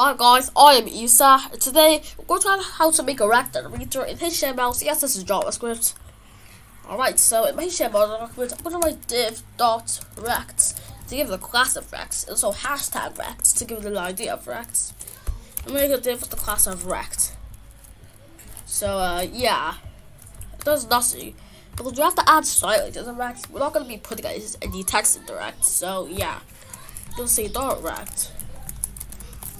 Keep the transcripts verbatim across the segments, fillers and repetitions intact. Hi guys, I am Isa. Today we're going to learn how to make a rectangle reader in H T M L, C S S, and JavaScript. Alright, so in my H T M L document, I'm going to write div dot rects to give the class of rects, and also hashtag rects to give the idea of rects. I'm going to go div with the class of rect. So uh, yeah, it does nothing because we have to add styling to the rects. We're not going to be putting any text in the rects, so yeah, I'm going to say dot rect.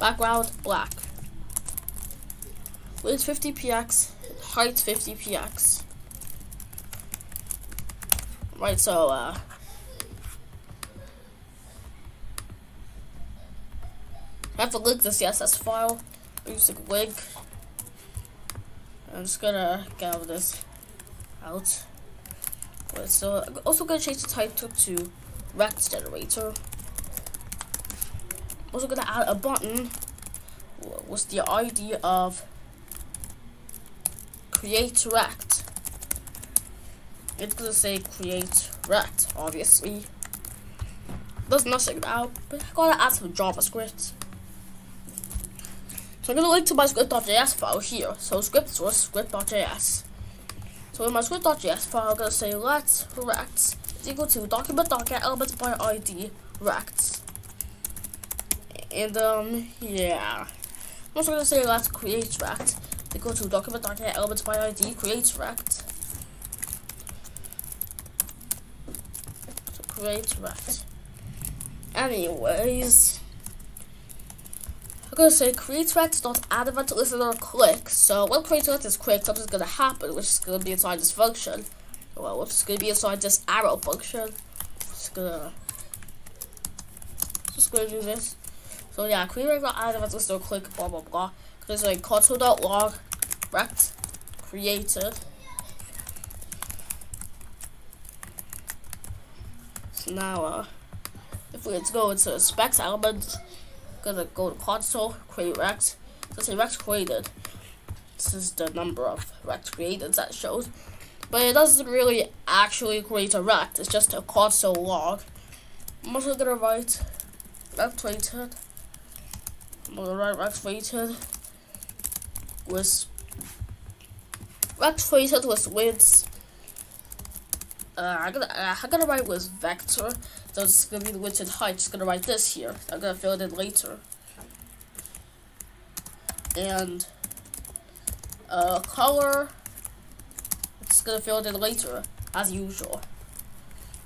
Background black. Width fifty pixels. Height fifty pixels. Right, so uh, I have to link the C S S file. I'm using link. I'm just gonna get all this out. Right, so I'm also gonna change the title to Rect Generator. Also gonna add a button with the idea of create rect. It's gonna say create rect, obviously. There's nothing now, but I gotta add some JavaScript. So I'm gonna link to my script dot J S file here. So script source script dot J S. So in my script dot J S file, I'm gonna say let rect is equal to document dot get elements by I D rects. And um yeah, I'm also gonna say let's create rect. They go to document dot get elements by I D create rect. So create rect. Anyways, I'm gonna say create rect dot add event listener click. So when create rect is clicked, something's gonna happen, which is gonna be inside this function. Well, which is gonna be inside this arrow function. Just gonna just gonna do this. So yeah, create rect dot add event listener click blah blah blah. Because like console dot log rect created. So now uh, if we let's go into specs element, gonna go to console, create rect. Let's say rect created. This is the number of rect created that shows. But it doesn't really actually create a rect, it's just a console log. I'm also gonna write rect created. I'm gonna write rect created with rect created with width. Uh, I'm gonna uh, I'm gonna write with vector. So it's gonna be the width and height. Just gonna write this here. I'm gonna fill it in later. And uh, color. It's gonna fill it in later as usual.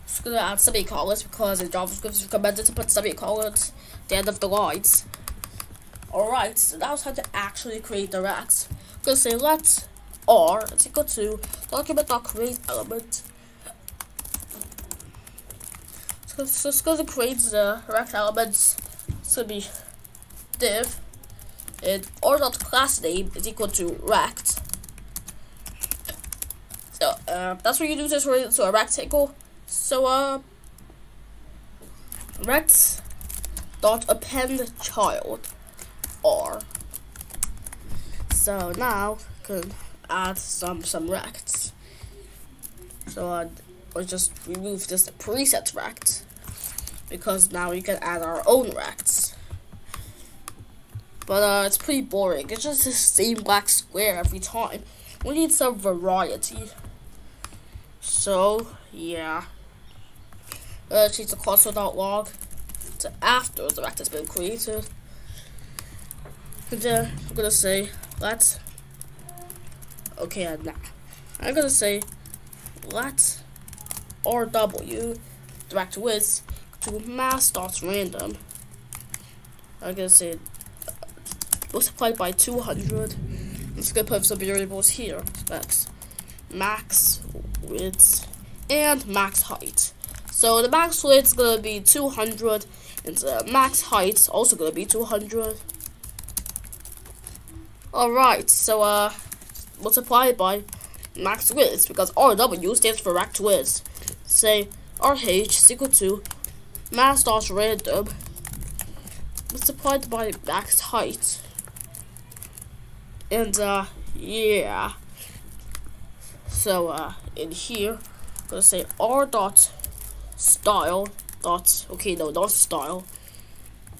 Just gonna add semicolons because in JavaScript it's recommended to put semicolons at the end of the lines. Alright, so now it's time to actually create the rect. I'm gonna say let r is equal to document dot create element. So, so it's gonna create the rect elements. It's gonna be div and r dot class name is equal to rect. So uh, that's what you do to turn it into a rectangle. So uh rect dot append child. R. So now we can add some some rects. So I or just remove this preset rect because now we can add our own rects. But uh, it's pretty boring. It's just the same black square every time. We need some variety. So yeah, uh, change the console dot log to after the rect has been created. Then I'm gonna say let okay I'm not. I'm gonna say let R W direct width to mass dot random. I'm gonna say uh, multiplied by two hundred. I'm just gonna put some variables here. Specs max width and max height. So the max width is gonna be two hundred, and the max height is also gonna be two hundred. Alright, so uh, multiply by max width because R W stands for rect width. Say R H is equal to mass dot random multiplied by max height. And uh, yeah. So uh, in here, I'm gonna say R dot style dot okay no not style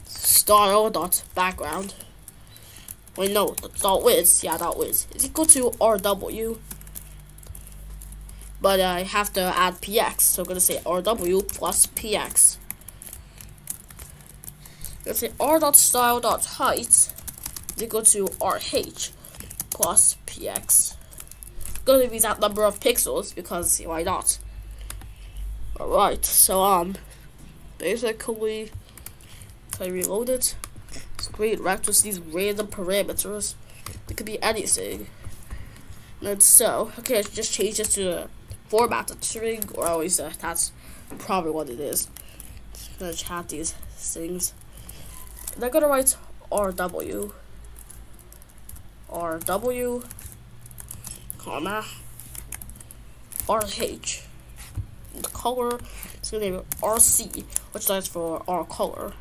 style dot background. Wait, no, dot width, yeah, dot width is equal to R W. But uh, I have to add P X, so I'm gonna say R W plus P X. I'm gonna say R dot style dot height is equal to R H plus P X. I'm gonna use that number of pixels because why not? Alright, so um basically can I reload it? Great, right? Just these random parameters. It could be anything. And so, okay, I just change this to the format of string, or at least uh, that's probably what it is. I'm gonna chat these things. And I'm gonna write R W, R W, comma, R H. The color is gonna name it R C, which stands for R color.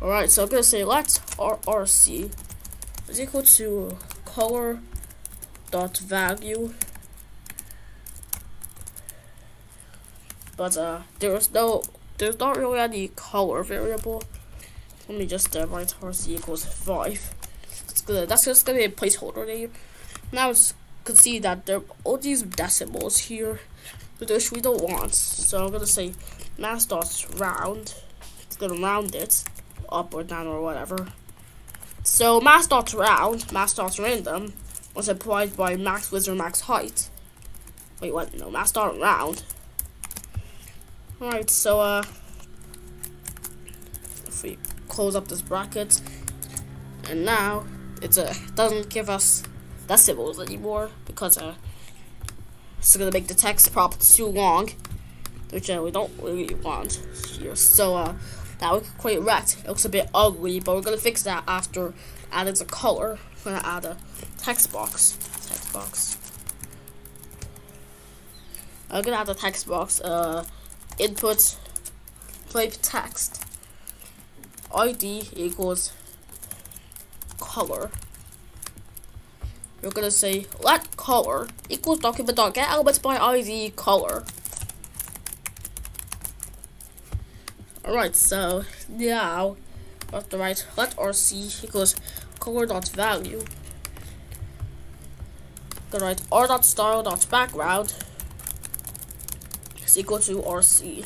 Alright, so I'm gonna say let R R C is equal to color dot value, but uh, there is no, there's not really any color variable. Let me just uh, write R C equals five. It's gonna, that's just gonna be a placeholder name. Now you can see that there are all these decimals here, which we don't want. So I'm gonna say mass dot round. It's gonna round it up or down or whatever. So mass dot round, mass dot random was applied by max width or max height. Wait, what? No, mass dot round. Alright, so uh if we close up this bracket, and now it's a uh, doesn't give us decimals anymore because uh it's gonna make the text prop too long, which uh, we don't really want here. So uh now we can create rect. It looks a bit ugly, but we're gonna fix that after adding the color. We're gonna add a text box. Text box. I'm gonna add a text box. Uh, input type text. I D equals color. We're gonna say let color equals document dot get elements by I D color. Alright, so now we have to write let R C equals color dot value. Gonna write R dot style dot background is equal to R C.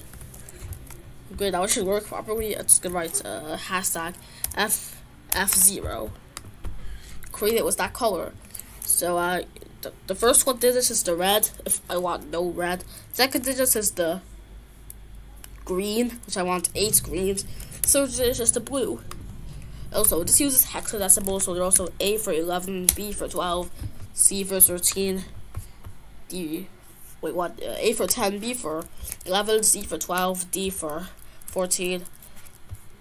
Okay, now it should work properly. I'm just gonna write uh, hashtag F F zero. Create it with that color. So uh, th the first one digits is the red if I want no red. Second digits is the green, which I want eight greens, so there's just the blue. Also, this uses hexadecimal, so there's also A for eleven, B for twelve, C for thirteen, D, wait, what, uh, A for ten, B for eleven, C for twelve, D for fourteen,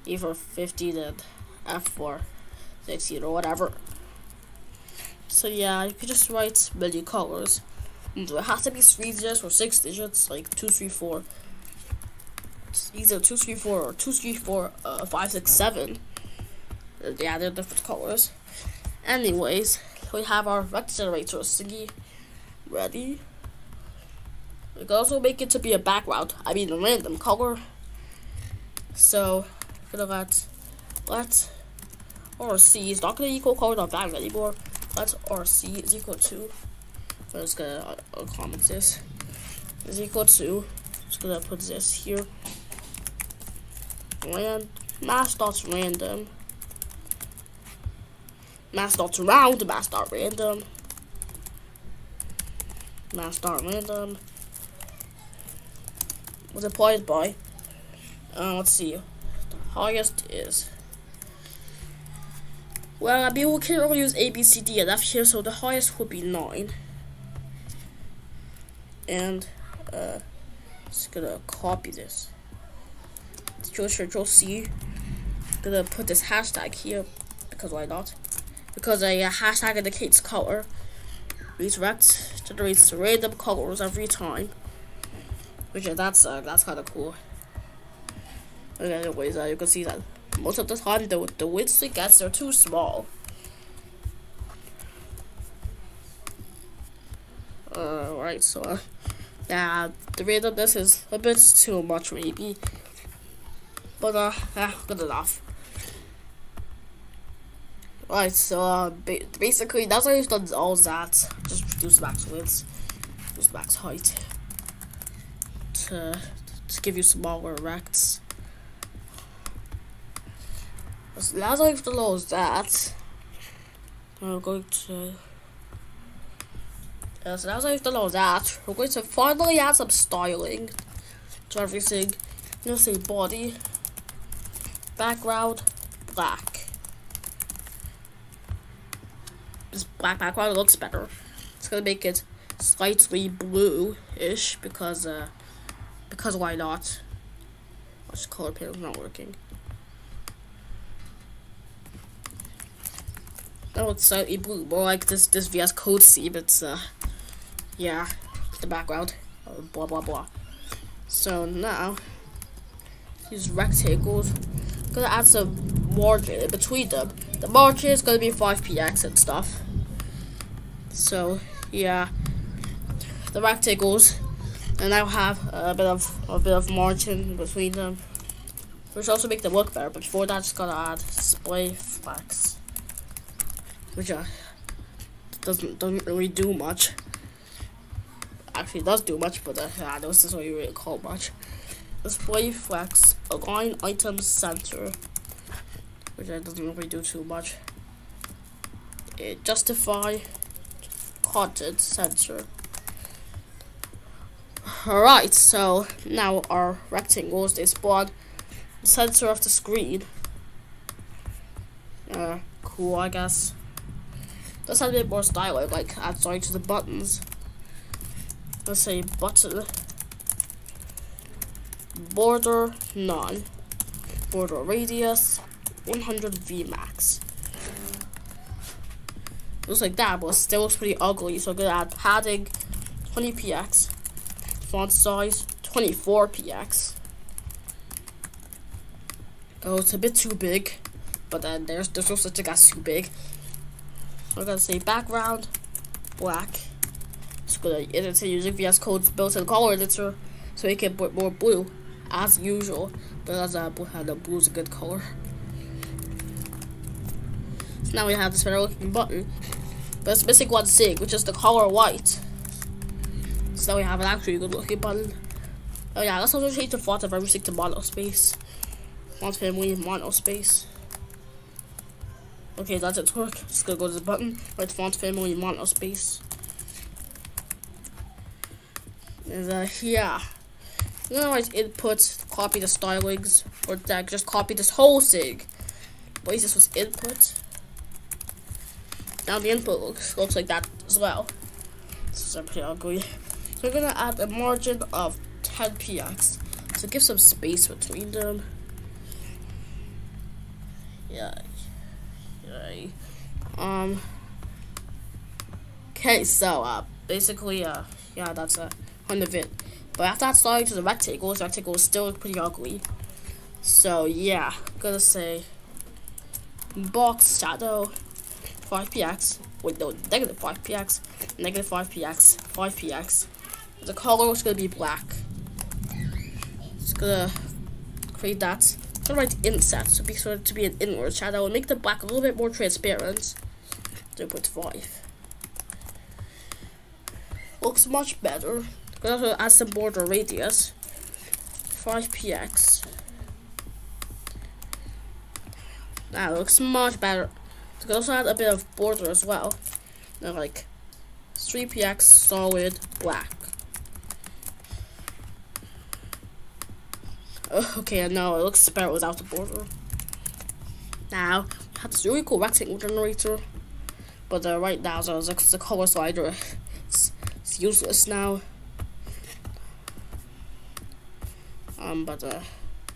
E for fifteen, and F for sixteen, or whatever. So yeah, you can just write many colors. So it has to be three digits or six digits, like two, three, four. Either two, three, four, or two, three, four, uh, five, six, seven. Yeah, they're different colors. Anyways, we have our rect generator thingy ready. We can also make it to be a background. I mean, a random color. So, we're gonna let let R C is not gonna equal color dot value anymore. Let R C is equal to. I'm just gonna uncomment this. Is equal to. Just gonna put this here. Rand mass dot random, mass dot round, mass dot random, mass dot random was applied by. Uh, let's see, the highest is. Well, I mean we can only use A, B, C, D, and F here, so the highest would be nine. And uh, just gonna copy this. Control C. I'm gonna put this hashtag here because why not? Because a hashtag indicates color. Rect generates random colors every time, which that's uh, that's kind of cool. And anyways, uh, you can see that most of the time the the widths it gets are too small. Uh, right, so uh, yeah, the randomness is a bit too much maybe. But uh, yeah, good enough. Right, so uh, ba basically that's how you've done all that. Just reduce max width, reduce max height to, to give you smaller rects. So that's how you've done all that. I'm going to. Uh, so that's how you've done all that. We're going to finally add some styling to everything. You'll say body, background, black. This black background looks better. It's gonna make it slightly blue-ish because uh, because why not? What's the color palette not working? That looks slightly blue, more like this this V S Code theme. It's uh, yeah, the background, uh, blah blah blah. So now use rectangles. I'm gonna add some margin in between them. The margin is gonna be five P X and stuff. So yeah, the rectangles, and now have a bit of a bit of margin between them, which also make them look better. But before that, just gotta add display flex, which uh, doesn't doesn't really do much. Actually, it does do much, but uh, I know this is what you really call much. Display flex align item center, which uh, doesn't really do too much. It justify content center. Alright, so now our rectangles, they spawn the center of the screen. Uh, cool, I guess. Let's add a bit more styling, like add styling to the buttons. Let's say button, border none, border radius one hundred V max. Looks like that, but it still looks pretty ugly. So I'm gonna add padding twenty P X, font size twenty-four P X. Oh, it's a bit too big, but then there's there's no such thing as too big. I'm gonna say background black. Just gonna edit it using V S Code's built-in color editor, so you can put more blue as usual. But as uh, the blue is a good color. Now we have this better looking button, but it's missing one thing, which is the color white. So now we have an actually good looking button. Oh yeah, let's also change the font of everything to monospace. Font family monospace. Okay, that didn't work. Just gonna go to the button with font family monospace. And uh, yeah, you know, like inputs, copy the stylings, or that just copy this whole thing. What is this? Was input? Now the input looks, looks like that as well. This is pretty ugly. So we're gonna add a margin of ten P X to give some space between them. Yeah. Yeah. Um. Okay, so uh, basically uh, yeah, that's a end of it. But after that, starting to the rectangles, rectangles still look pretty ugly. So yeah, I'm gonna say box shadow. five P X, wait no, negative five P X, negative five P X, five P X. The color is gonna be black. Just gonna create that. I'm gonna write inset, so be sure to be an inward shadow and make the black a little bit more transparent. zero point five. Looks much better. I'm gonna also add some border radius. five P X. That looks much better. You can also add a bit of border as well. Now, like three P X solid black. Oh, okay, no, it looks better without the border. Now, I have this really cool rectangle generator, but uh, right now, so it's like the color slider. It's, it's useless now. Um, but uh,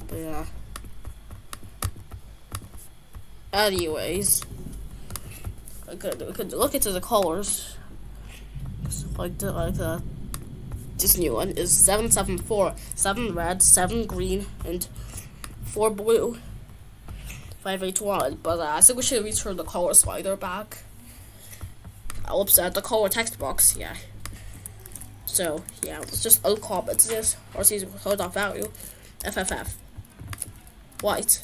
but yeah. Anyways. I could, I could look into the colors. Like the, like the, this new one is seven seven four. seven red, seven green, and four blue. five eight one. But uh, I think we should return the color slider back. Oops, at the color text box, yeah. So, yeah, let's just uncomment this. Or see the value. F F F. White.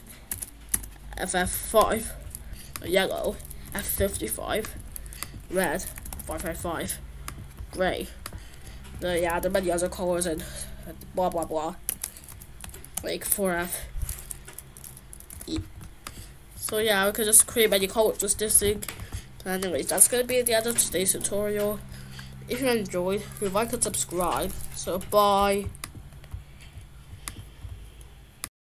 F F five. Yellow. F fifty-five, red, five five five, grey. The, yeah, there are many other colors and blah blah blah. Like four F. E. So yeah, we could just create many colors with this thing. But anyways, that's gonna be the end of today's tutorial. If you enjoyed, you like and subscribe. So bye.